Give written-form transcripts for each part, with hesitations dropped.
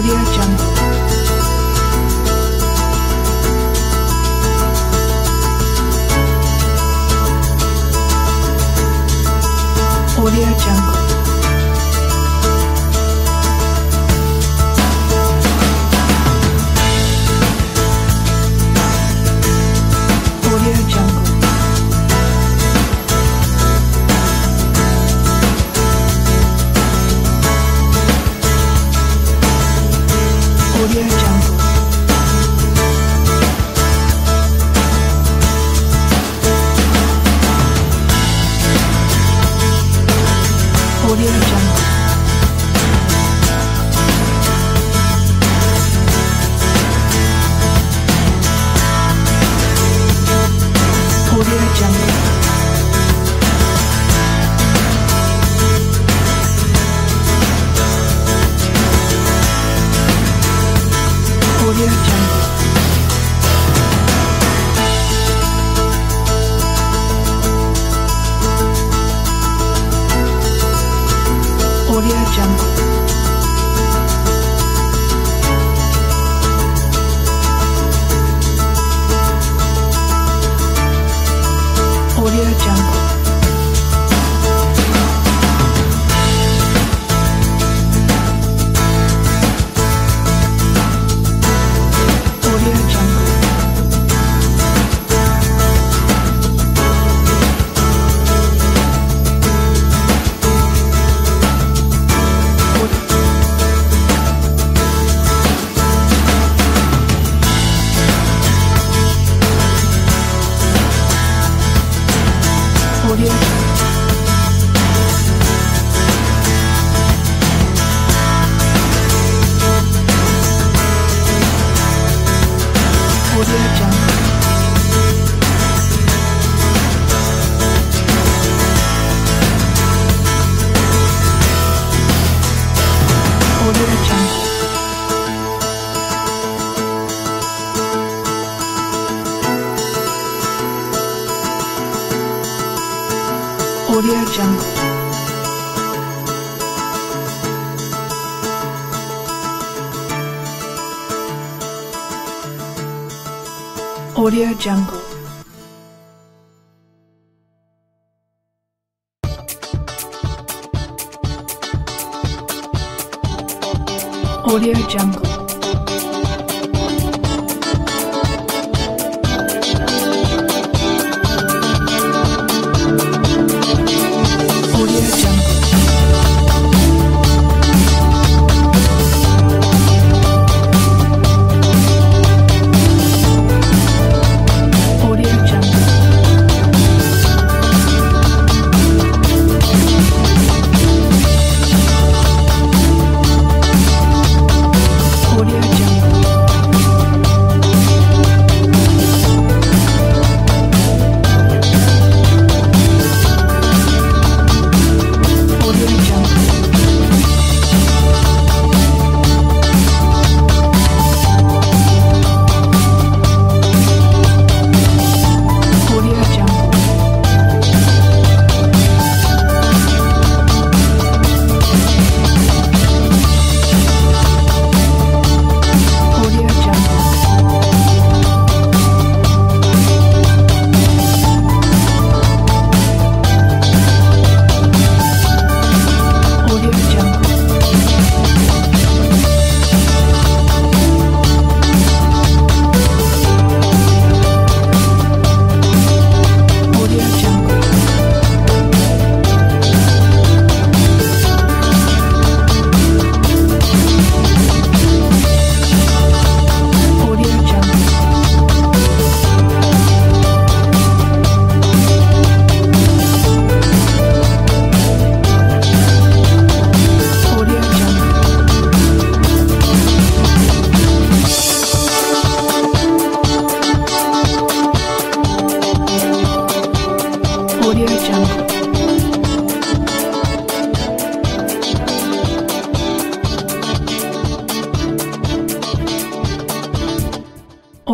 AudioJungle.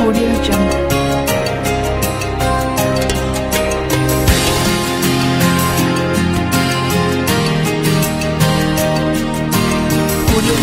AudioJungle. AudioJungle.